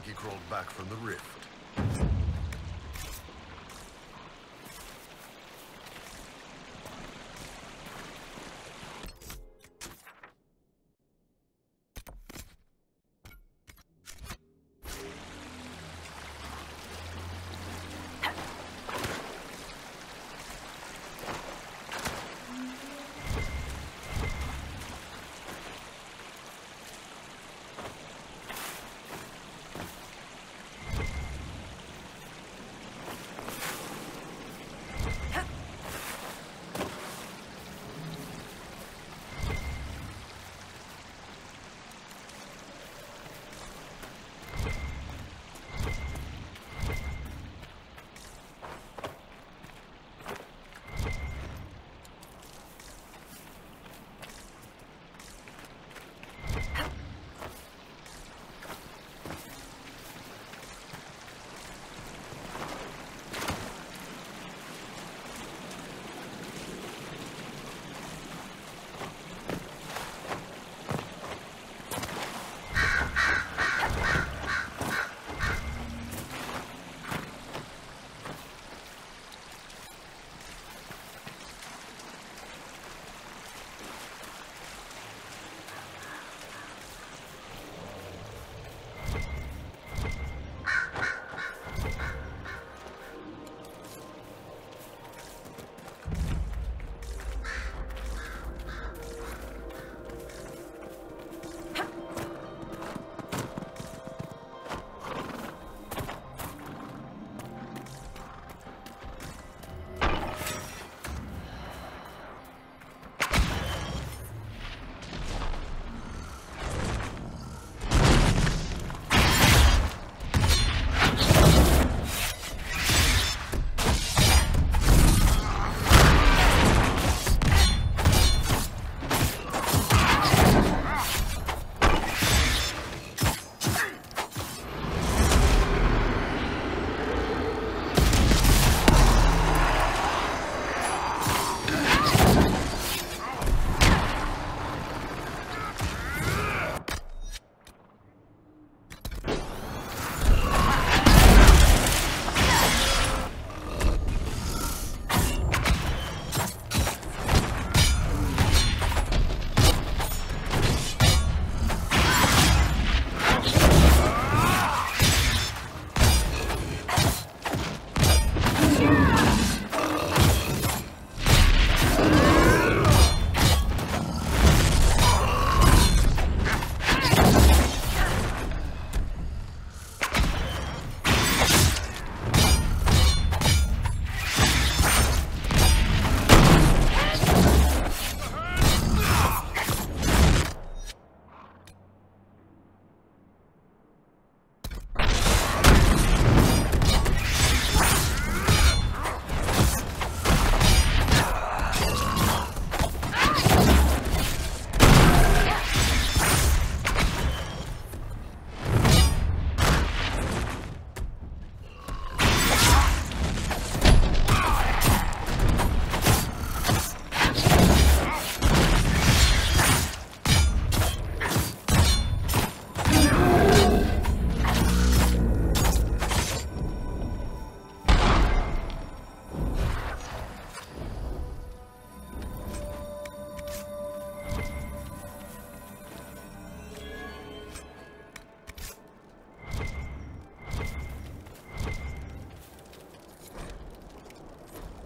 like he crawled back from the rift.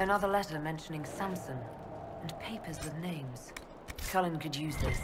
Another letter mentioning Samson, and papers with names. Cullen could use this.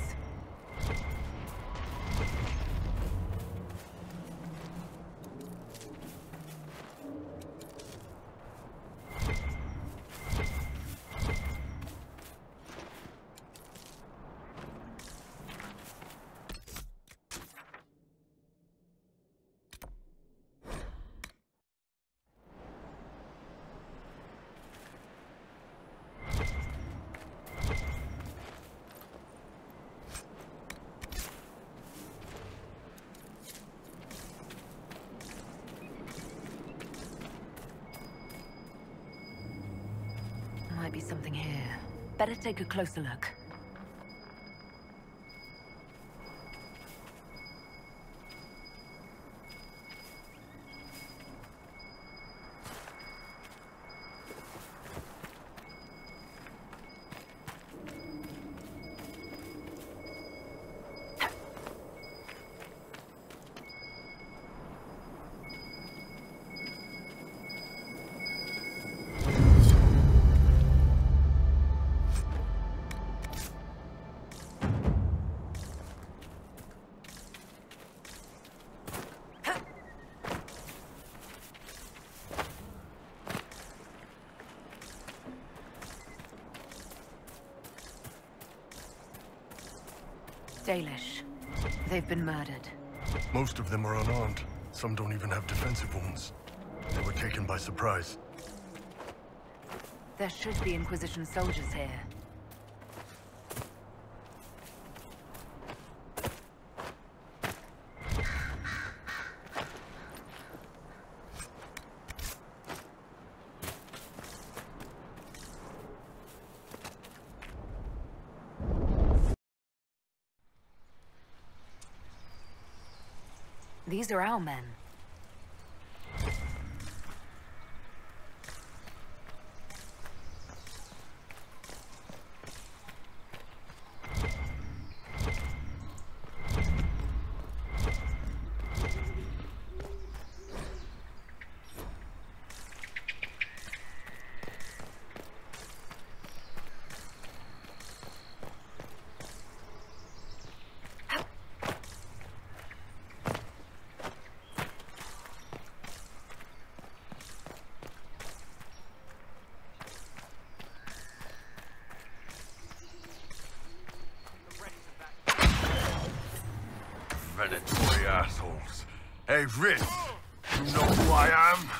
Might be something here. Better take a closer look. Dalish. They've been murdered. Most of them are unarmed. Some don't even have defensive wounds. They were taken by surprise. There should be Inquisition soldiers here. These are our men. Predatory assholes. Hey, Riz, you know who I am?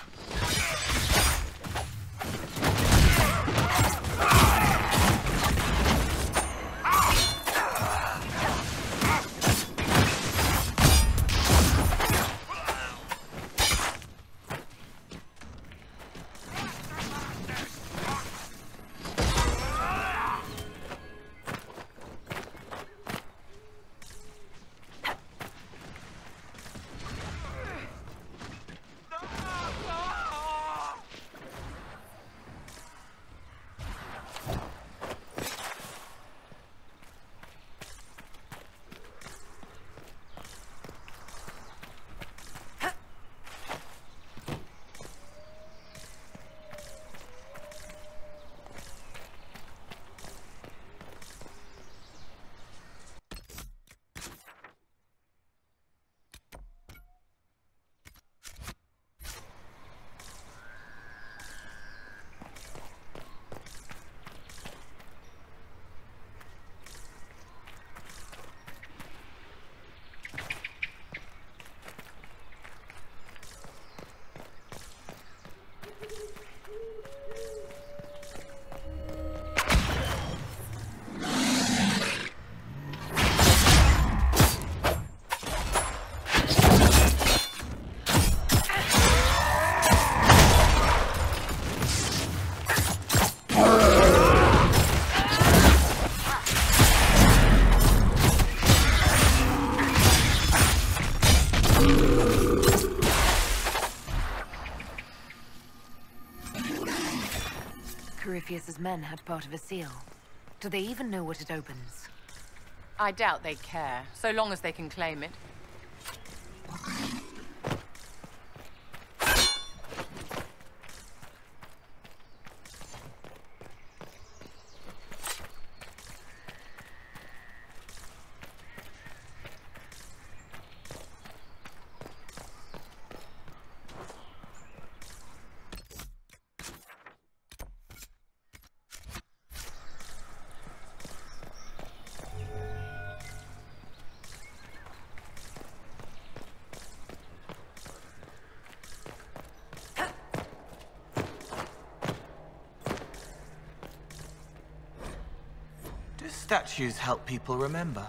Corypheus's men had part of a seal. Do they even know what it opens? I doubt they care, so long as they can claim it. Statues help people remember.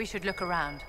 We should look around.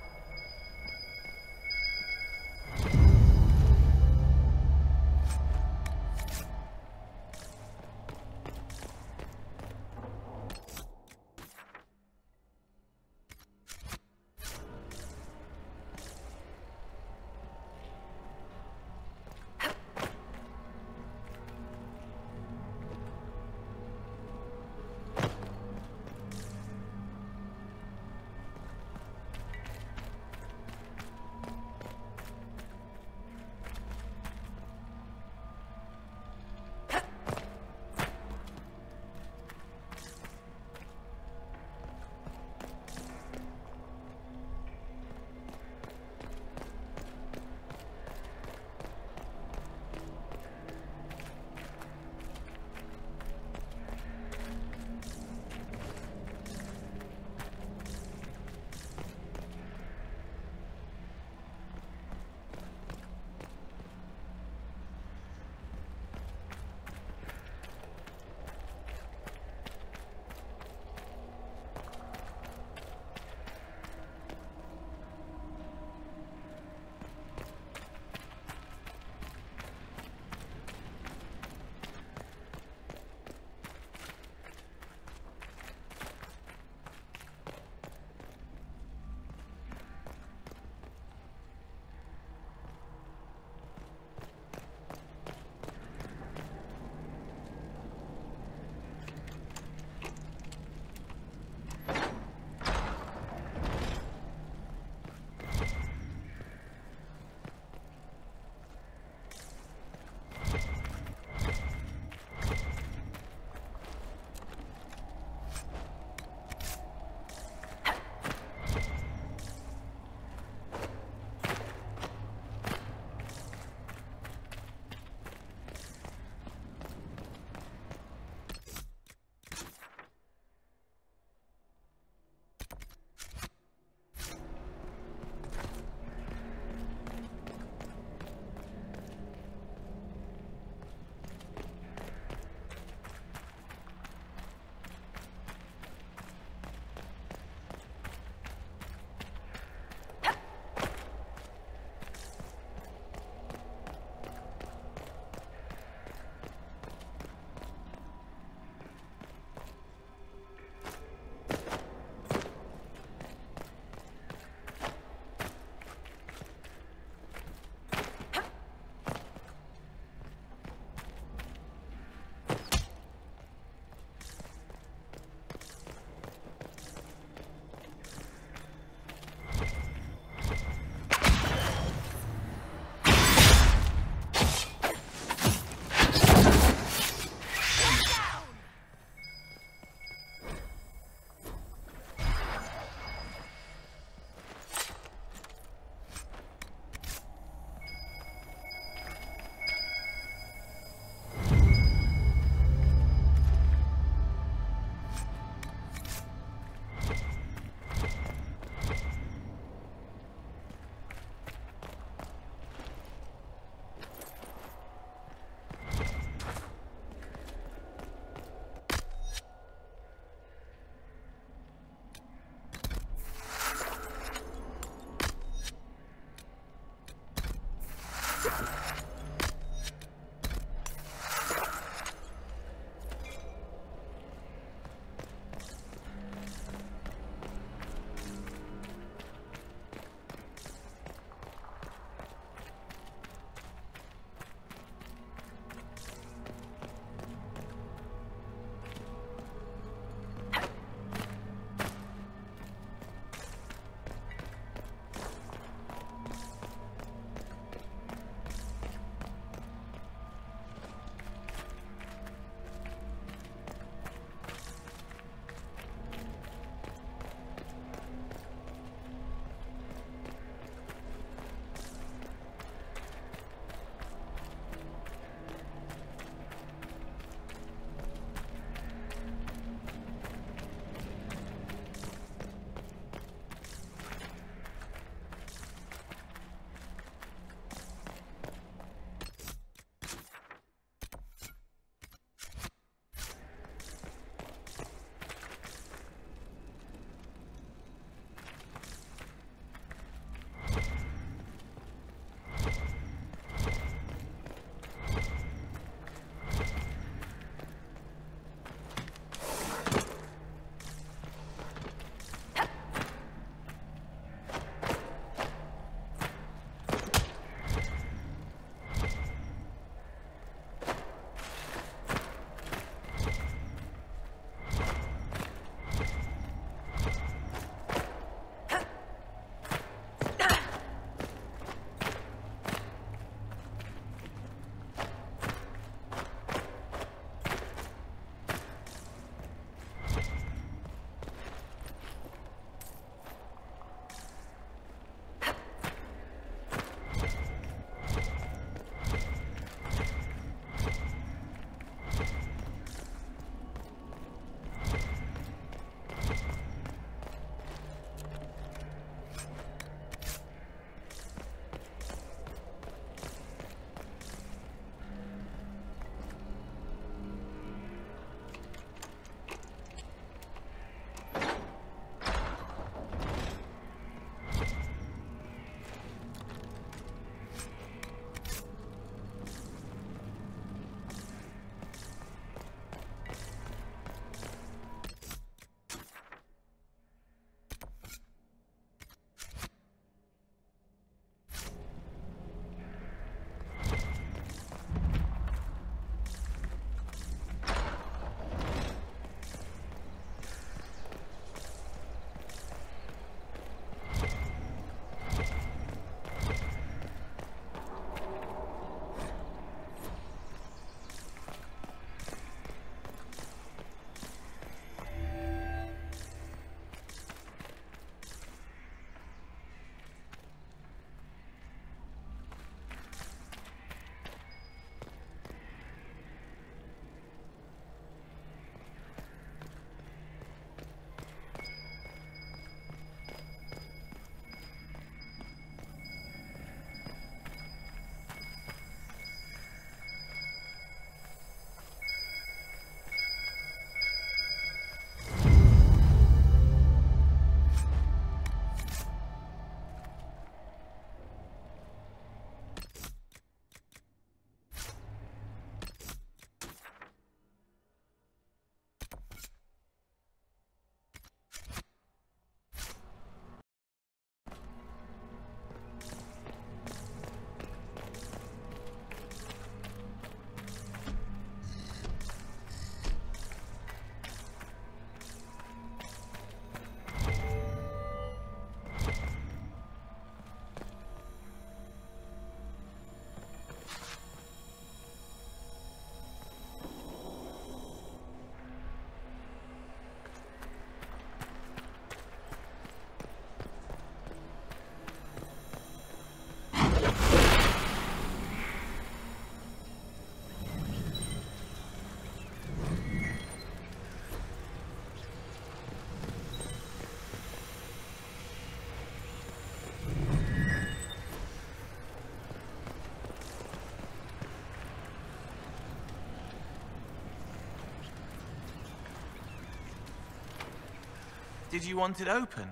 Did you want it open?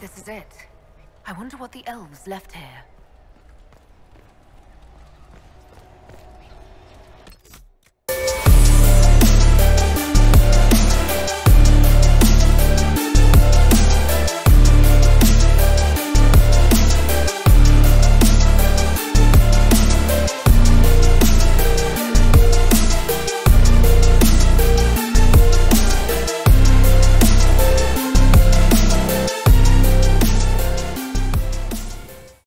this is it. I wonder what the elves left here.